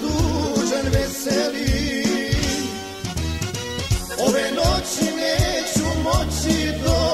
tužan, veseli. Ove noći neću moći do